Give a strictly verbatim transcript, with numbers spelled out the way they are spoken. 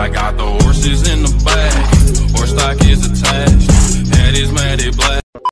I got the horses in the back.